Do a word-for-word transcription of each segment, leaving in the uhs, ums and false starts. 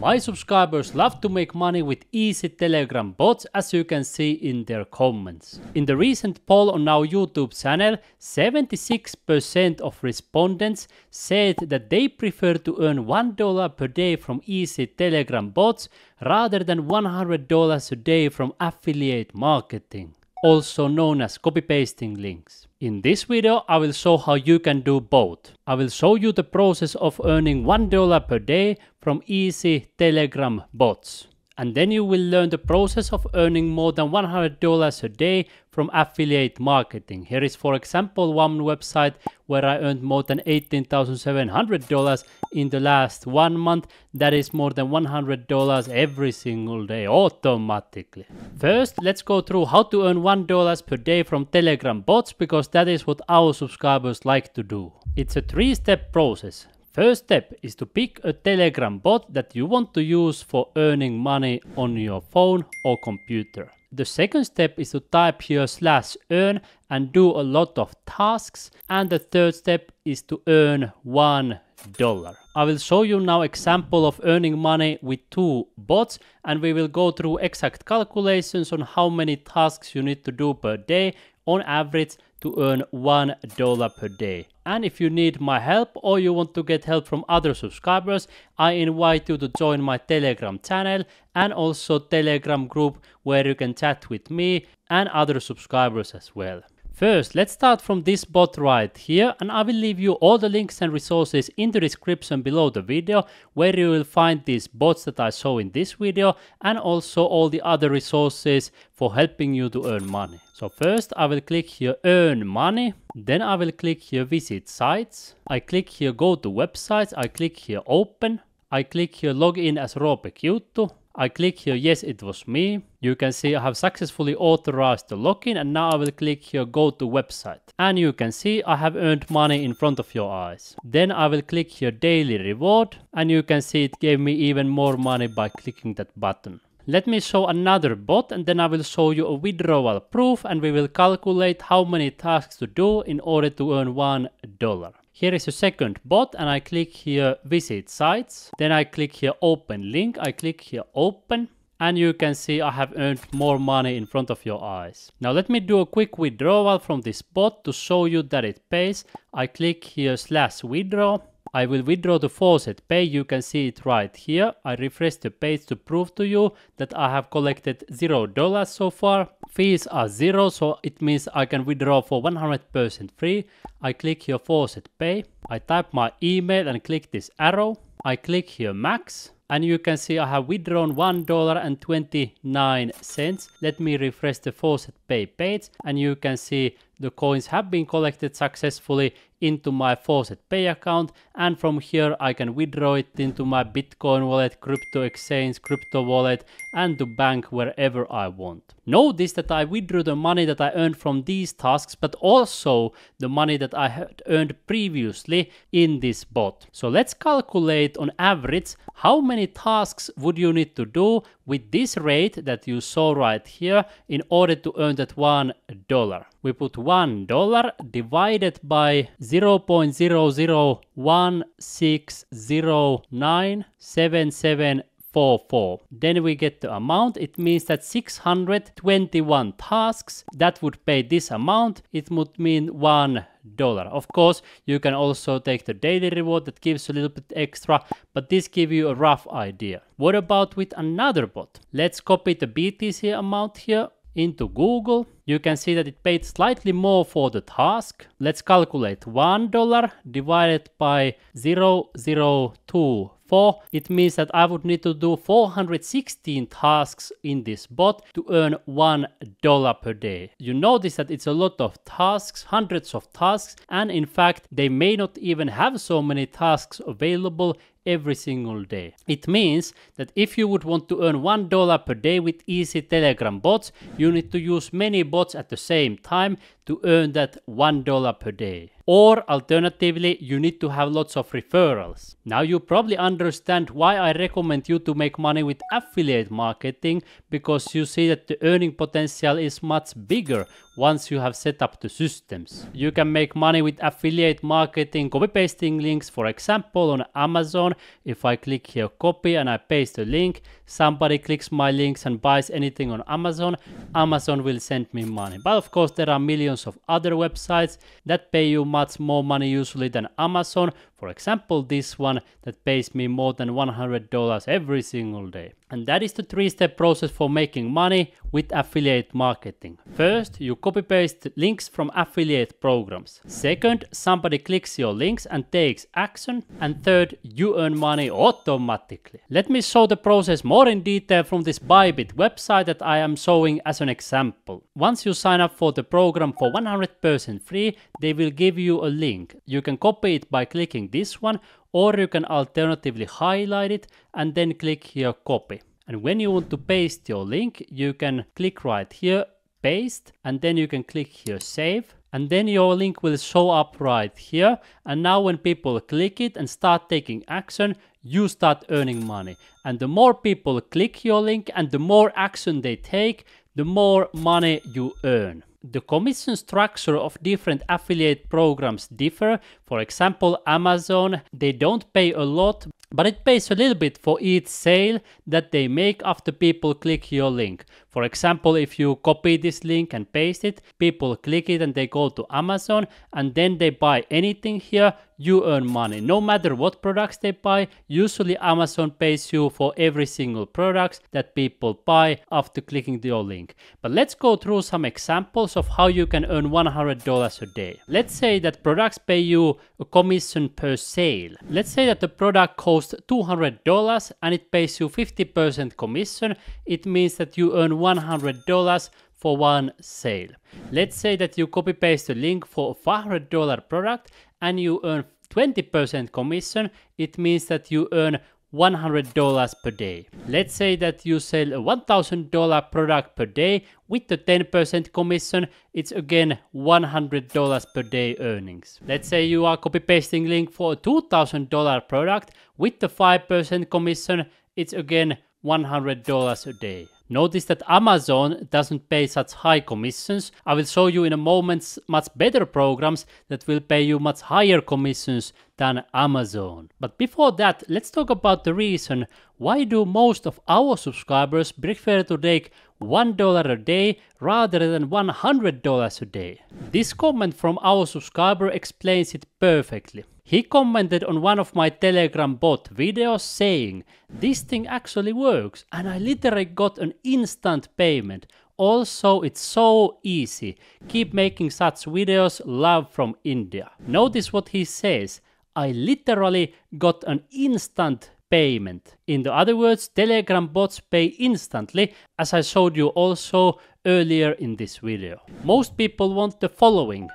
My subscribers love to make money with Easy Telegram bots, as you can see in their comments. In the recent poll on our YouTube channel, seventy-six percent of respondents said that they prefer to earn one dollar per day from Easy Telegram bots rather than one hundred dollars a day from affiliate marketing, also known as copy-pasting links. In this video I will show how you can do both. I will show you the process of earning one dollar per day from Easy Telegram bots. And then you will learn the process of earning more than one hundred dollars a day from affiliate marketing. Here is for example one website where I earned more than eighteen thousand seven hundred dollars in the last one month. That is more than one hundred dollars every single day automatically. First, let's go through how to earn one dollar per day from Telegram bots, because that is what our subscribers like to do. It's a three-step process. First step is to pick a Telegram bot that you want to use for earning money on your phone or computer. The second step is to type here slash earn and do a lot of tasks. And the third step is to earn one dollar. I will show you now example of earning money with two bots, and we will go through exact calculations on how many tasks you need to do per day on average to earn one dollar per day. And if you need my help or you want to get help from other subscribers, I invite you to join my Telegram channel and also Telegram group where you can chat with me and other subscribers as well. First, let's start from this bot right here, and I will leave you all the links and resources in the description below the video where you will find these bots that I show in this video and also all the other resources for helping you to earn money. So first I will click here earn money, then I will click here visit sites, I click here go to websites, I click here open, I click here log in as Roope Kiuttu. I click here, yes, it was me. You can see I have successfully authorized the login, and now I will click here, go to website. And you can see I have earned money in front of your eyes. Then I will click here, daily reward, and you can see it gave me even more money by clicking that button. Let me show another bot, and then I will show you a withdrawal proof, and we will calculate how many tasks to do in order to earn one dollar. Here is a second bot, and I click here visit sites, then I click here open link, I click here open, and you can see I have earned more money in front of your eyes. Now let me do a quick withdrawal from this bot to show you that it pays. I click here slash withdraw, I will withdraw the Faucet Pay, you can see it right here. I refresh the page to prove to you that I have collected zero dollars so far. Fees are zero, so it means I can withdraw for one hundred percent free. I click here Faucet Pay, I type my email and click this arrow, I click here max, and you can see I have withdrawn one dollar and twenty-nine cents. Let me refresh the Faucet Pay page, and you can see the coins have been collected successfully into my Faucet Pay account, and from here I can withdraw it into my Bitcoin wallet, crypto exchange, crypto wallet, and to bank wherever I want. Notice that I withdrew the money that I earned from these tasks, but also the money that I had earned previously in this bot. So let's calculate on average how many tasks would you need to do with this rate that you saw right here in order to earn that one dollar. We put one dollar divided by zero point zero zero one six zero nine seven seven four four. Then we get the amount. It means that six hundred twenty-one tasks that would pay this amount. It would mean one dollar. Of course, you can also take the daily reward that gives a little bit extra, but this gives you a rough idea. What about with another bot? Let's copy the B T C amount here into Google. You can see that it paid slightly more for the task. Let's calculate one dollar divided by zero zero two four. It means that I would need to do four hundred sixteen tasks in this bot to earn one dollar per day. You notice that it's a lot of tasks, hundreds of tasks, and in fact they may not even have so many tasks available every single day. It means that if you would want to earn one dollar per day with Easy Telegram bots, you need to use many bots at the same time to earn that one dollar per day. or alternatively, you need to have lots of referrals. Now you probably understand why I recommend you to make money with affiliate marketing, because you see that the earning potential is much bigger once you have set up the systems. You can make money with affiliate marketing copy-pasting links, for example, on Amazon. If I click here copy and I paste a link, somebody clicks my links and buys anything on Amazon, Amazon will send me money. But of course there are millions of other websites that pay you much more money usually than Amazon. For example, this one that pays me more than one hundred dollars every single day. And that is the three-step process for making money with affiliate marketing. First, you copy-paste links from affiliate programs. Second, somebody clicks your links and takes action. And third, you earn money automatically. Let me show the process more in detail from this Bybit website that I am showing as an example. Once you sign up for the program for one hundred percent free, they will give you a link. You can copy it by clicking this one, or you can alternatively highlight it and then click here copy. And when you want to paste your link, you can click right here paste, and then you can click here save, and then your link will show up right here. And now when people click it and start taking action, you start earning money. And the more people click your link and the more action they take, the more money you earn. The commission structure of different affiliate programs differ. For example, Amazon, they don't pay a lot, but it pays a little bit for each sale that they make after people click your link. For example, if you copy this link and paste it, people click it and they go to Amazon and then they buy anything here, you earn money. No matter what products they buy, usually Amazon pays you for every single product that people buy after clicking your link. But let's go through some examples of how you can earn one hundred dollars a day. Let's say that products pay you a commission per sale. Let's say that the product costs two hundred dollars and it pays you fifty percent commission. It means that you earn one hundred dollars for one sale. Let's say that you copy paste a link for a five hundred dollar product and you earn twenty percent commission. It means that you earn one hundred dollars per day. Let's say that you sell a one thousand dollar product per day with the ten percent commission. It's again one hundred dollars per day earnings. Let's say you are copy pasting link for a two thousand dollar product with the five percent commission. It's again one hundred dollars a day. Notice that Amazon doesn't pay such high commissions. I will show you in a moment much better programs that will pay you much higher commissions than Amazon. But before that, let's talk about the reason why do most of our subscribers prefer to take one dollar a day rather than one hundred dollars a day. This comment from our subscriber explains it perfectly. He commented on one of my Telegram bot videos saying, "This thing actually works and I literally got an instant payment. Also, it's so easy. Keep making such videos. Love from India." Notice what he says. I literally got an instant payment. In the other words, Telegram bots pay instantly, as I showed you also earlier in this video. Most people want the following: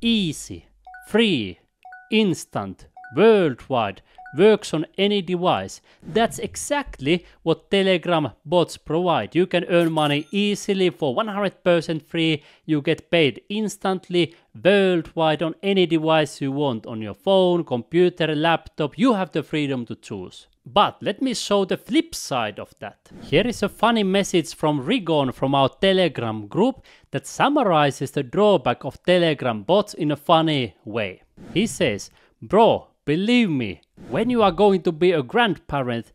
easy, free, instant, worldwide, works on any device. That's exactly what Telegram bots provide. You can earn money easily for one hundred percent free. You get paid instantly, worldwide, on any device you want. On your phone, computer, laptop, you have the freedom to choose. But let me show the flip side of that. Here is a funny message from Rigon from our Telegram group that summarizes the drawback of Telegram bots in a funny way. He says, "Bro, believe me, when you are going to be a grandparent,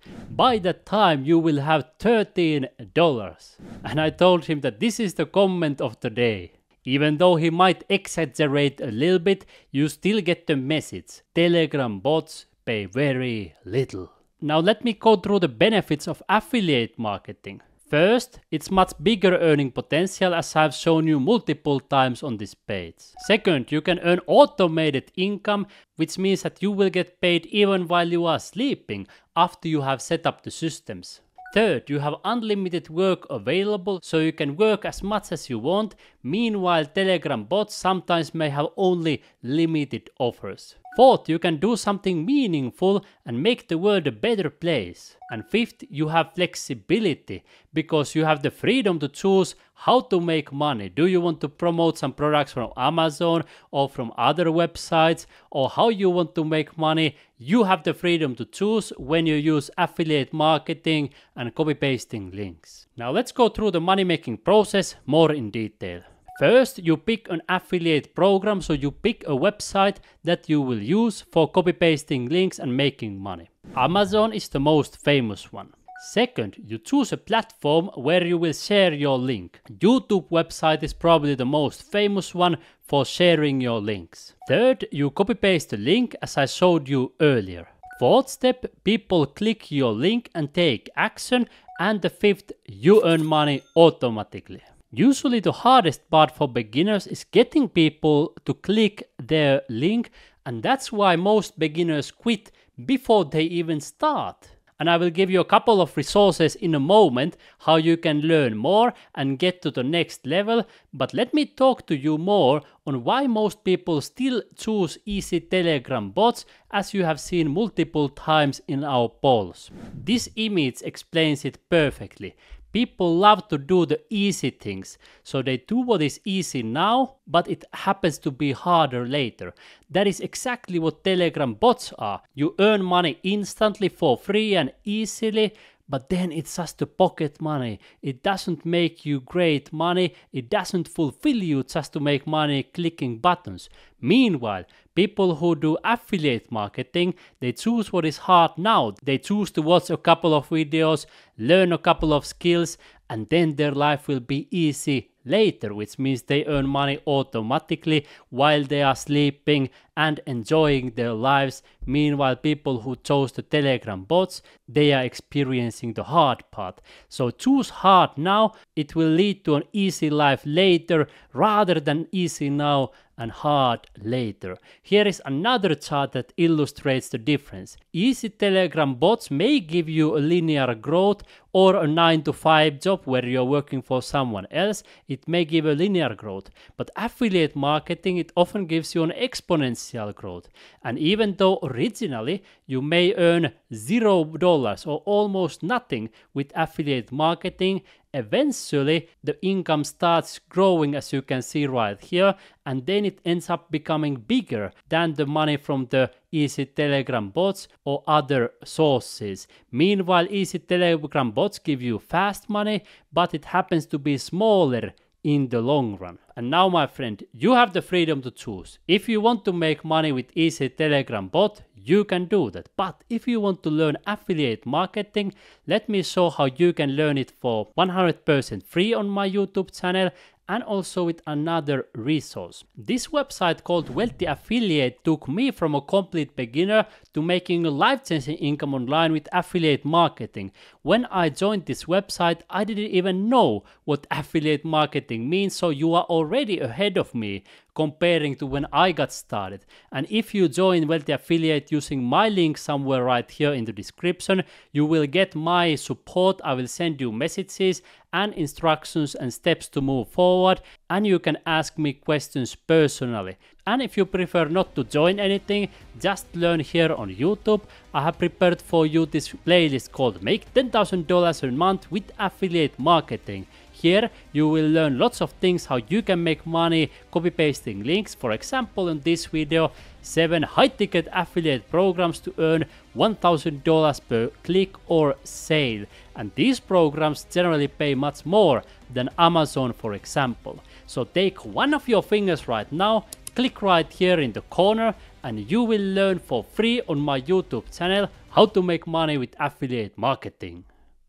by that time you will have thirteen dollars. And I told him that this is the comment of the day. Even though he might exaggerate a little bit, you still get the message. Telegram bots pay very little. Now let me go through the benefits of affiliate marketing. First, it's much bigger earning potential, as I've shown you multiple times on this page. Second, you can earn automated income, which means that you will get paid even while you are sleeping after you have set up the systems. Third, you have unlimited work available, so you can work as much as you want. Meanwhile, Telegram bots sometimes may have only limited offers. Fourth, you can do something meaningful and make the world a better place. And fifth, you have flexibility, because you have the freedom to choose how to make money. Do you want to promote some products from Amazon or from other websites, or how you want to make money? You have the freedom to choose when you use affiliate marketing and copy-pasting links. Now let's go through the money-making process more in detail. First, you pick an affiliate program, so you pick a website that you will use for copy-pasting links and making money. Amazon is the most famous one. Second, you choose a platform where you will share your link. YouTube website is probably the most famous one for sharing your links. Third, you copy-paste the link as I showed you earlier. Fourth step, people click your link and take action. And the fifth, you earn money automatically. Usually the hardest part for beginners is getting people to click their link, and that's why most beginners quit before they even start. And I will give you a couple of resources in a moment how you can learn more and get to the next level, but let me talk to you more on why most people still choose Easy Telegram bots, as you have seen multiple times in our polls. This image explains it perfectly. People love to do the easy things, so they do what is easy now, but it happens to be harder later. That is exactly what Telegram bots are. You earn money instantly for free and easily, but then it's just a pocket money. It doesn't make you great money, it doesn't fulfill you just to make money clicking buttons. Meanwhile, people who do affiliate marketing, they choose what is hard now. They choose to watch a couple of videos, learn a couple of skills, and then their life will be easy later, which means they earn money automatically while they are sleeping and enjoying their lives. Meanwhile, people who chose the Telegram bots, they are experiencing the hard part. So choose hard now. It will lead to an easy life later, rather than easy now and hard later. Here is another chart that illustrates the difference. Easy Telegram bots may give you a linear growth or a nine to five job where you're working for someone else. It may give a linear growth, but affiliate marketing, it often gives you an exponential growth. And even though originally you may earn zero dollars or almost nothing with affiliate marketing, eventually the income starts growing, as you can see right here, and then it ends up becoming bigger than the money from the Easy Telegram bots or other sources. Meanwhile, Easy Telegram bots give you fast money, but it happens to be smaller in the long run. And now, my friend, you have the freedom to choose. If you want to make money with Easy Telegram bot, you can do that. But if you want to learn affiliate marketing, let me show how you can learn it for one hundred percent free on my YouTube channel, and also with another resource. This website called Wealthy Affiliate took me from a complete beginner to making a life-changing income online with affiliate marketing. When I joined this website, I didn't even know what affiliate marketing means, so you are already ahead of me comparing to when I got started. And if you join Wealthy Affiliate using my link somewhere right here in the description, you will get my support. I will send you messages and instructions and steps to move forward, and you can ask me questions personally. And if you prefer not to join anything, just learn here on YouTube. I have prepared for you this playlist called Make ten thousand dollars a Month with Affiliate Marketing. Here you will learn lots of things, how you can make money copy-pasting links. For example, in this video, seven high-ticket affiliate programs to earn one thousand dollars per click or sale. And these programs generally pay much more than Amazon, for example. So take one of your fingers right now, click right here in the corner, and you will learn for free on my YouTube channel how to make money with affiliate marketing.